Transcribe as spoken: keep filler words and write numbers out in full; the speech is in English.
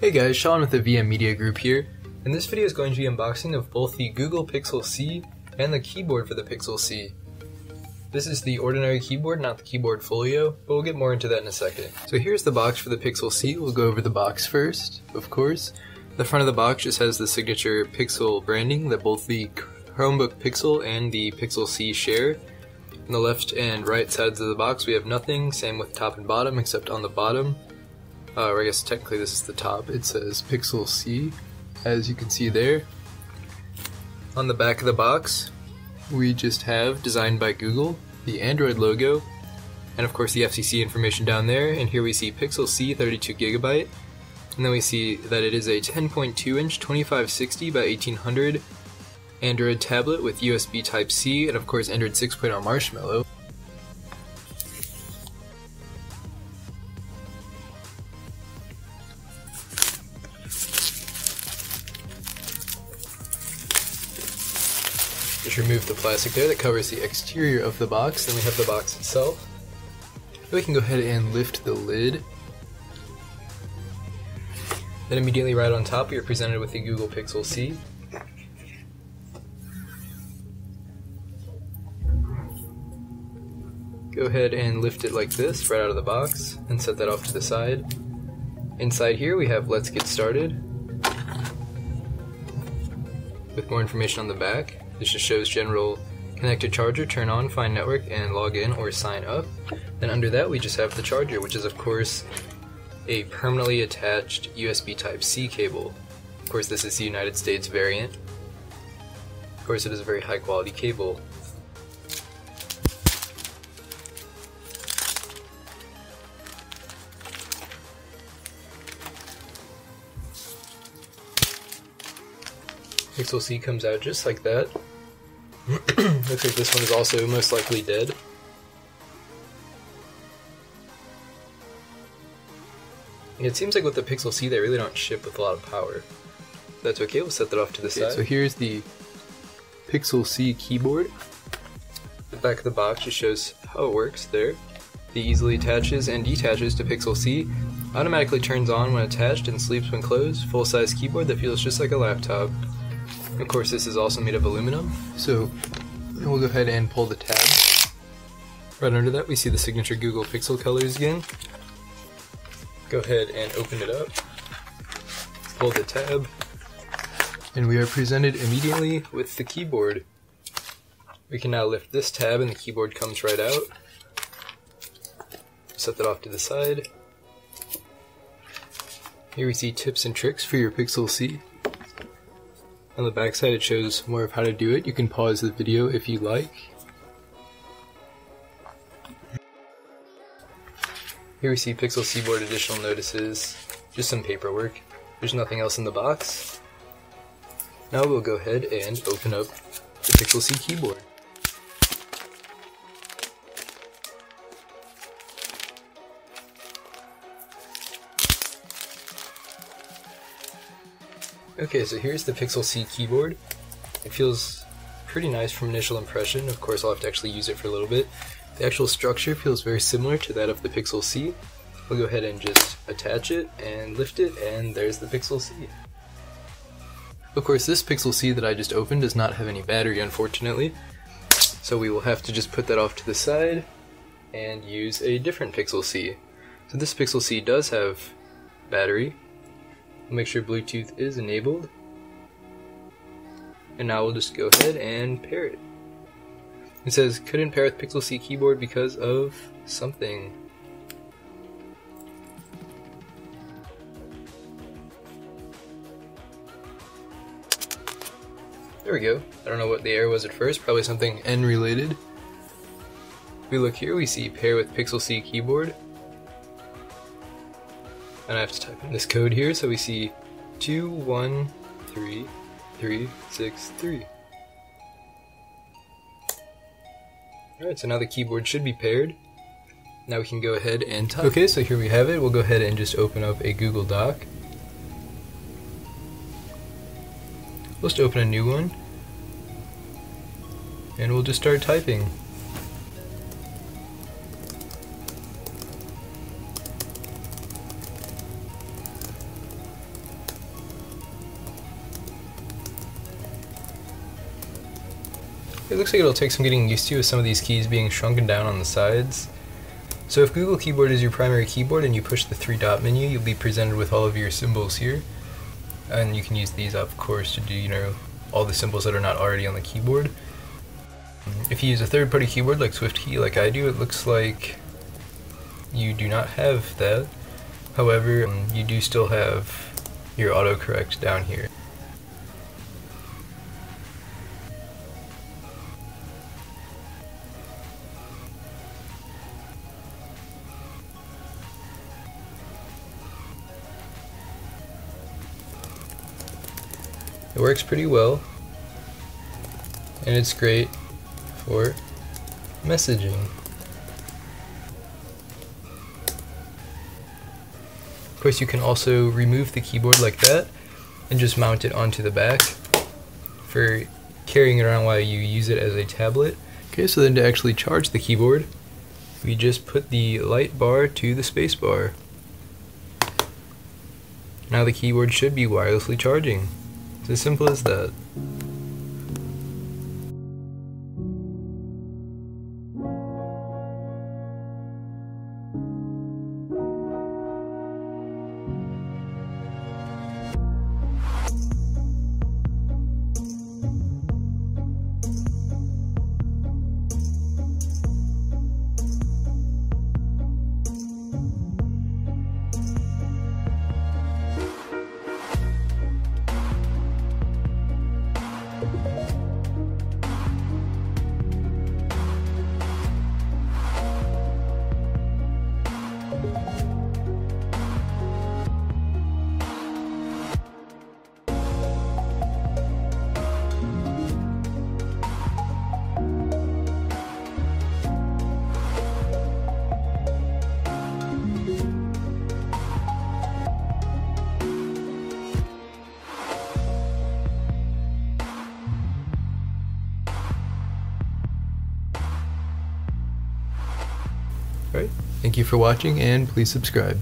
Hey guys, Sean with the V M Media Group here, and this video is going to be unboxing of both the Google Pixel C and the keyboard for the Pixel C. This is the ordinary keyboard, not the keyboard folio, but we'll get more into that in a second. So here's the box for the Pixel C. We'll go over the box first, of course. The front of the box just has the signature Pixel branding that both the Chromebook Pixel and the Pixel C share. On the left and right sides of the box we have nothing, same with top and bottom, except on the bottom. Uh, or I guess technically this is the top. It says Pixel C, as you can see there. On the back of the box, we just have, designed by Google, the Android logo, and of course the F C C information down there, and here we see Pixel C thirty-two gigabyte, and then we see that it is a ten point two inch twenty-five sixty by eighteen hundred Android tablet with U S B Type-C, and of course Android six point oh Marshmallow. Just remove the plastic there that covers the exterior of the box, then we have the box itself. We can go ahead and lift the lid. Then immediately right on top we are presented with the Google Pixel C. Go ahead and lift it like this right out of the box and set that off to the side. Inside here we have Let's Get Started with more information on the back. This just shows general connect to charger, turn on, find network, and log in or sign up. Then under that we just have the charger, which is of course a permanently attached U S B Type-C cable. Of course this is the United States variant. Of course it is a very high quality cable. Pixel C comes out just like that. Looks like this one is also most likely dead. And it seems like with the Pixel C they really don't ship with a lot of power. That's okay, we'll set that off to the okay, side. So here's the Pixel C keyboard. The back of the box just shows how it works there. The easily attaches and detaches to Pixel C. Automatically turns on when attached and sleeps when closed. Full-size keyboard that feels just like a laptop. Of course this is also made of aluminum, so we'll go ahead and pull the tab. Right under that we see the signature Google Pixel colors again. Go ahead and open it up, pull the tab, and we are presented immediately with the keyboard. We can now lift this tab and the keyboard comes right out. Set that off to the side. Here we see tips and tricks for your Pixel C. On the back side it shows more of how to do it. You can pause the video if you like. Here we see Pixel C board additional notices, just some paperwork. There's nothing else in the box. Now we'll go ahead and open up the Pixel C keyboard. Okay, so here's the Pixel C keyboard. It feels pretty nice from initial impression. Of course, I'll have to actually use it for a little bit. The actual structure feels very similar to that of the Pixel C. We'll go ahead and just attach it and lift it, and there's the Pixel C. Of course, this Pixel C that I just opened does not have any battery, unfortunately. So we will have to just put that off to the side and use a different Pixel C. So this Pixel C does have battery. Make sure Bluetooth is enabled, and now we'll just go ahead and pair it. It says couldn't pair with Pixel C keyboard because of something. There we go. I don't know what the error was at first, probably something N related. If we look here, we see pair with Pixel C keyboard. And I have to type in this code here, so we see two one three three six three. Alright, so now the keyboard should be paired. Now we can go ahead and type. Okay, so here we have it. We'll go ahead and just open up a Google Doc. Let's open a new one. And we'll just start typing. It looks like it'll take some getting used to with some of these keys being shrunken down on the sides. So if Google Keyboard is your primary keyboard and you push the three dot menu, you'll be presented with all of your symbols here. And you can use these, of course, to do, you know, all the symbols that are not already on the keyboard. If you use a third-party keyboard like SwiftKey, like I do, it looks like you do not have that. However, um, you do still have your autocorrect down here. It works pretty well, and it's great for messaging. Of course, you can also remove the keyboard like that and just mount it onto the back for carrying it around while you use it as a tablet. Okay, so then to actually charge the keyboard, we just put the light bar to the space bar. Now the keyboard should be wirelessly charging. It's as simple as that. Alright, thank you for watching, and please subscribe.